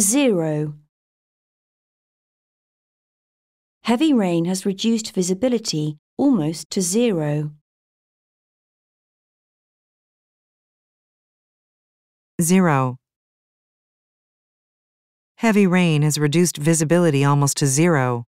Zero. Heavy rain has reduced visibility almost to zero. Zero. Heavy rain has reduced visibility almost to zero.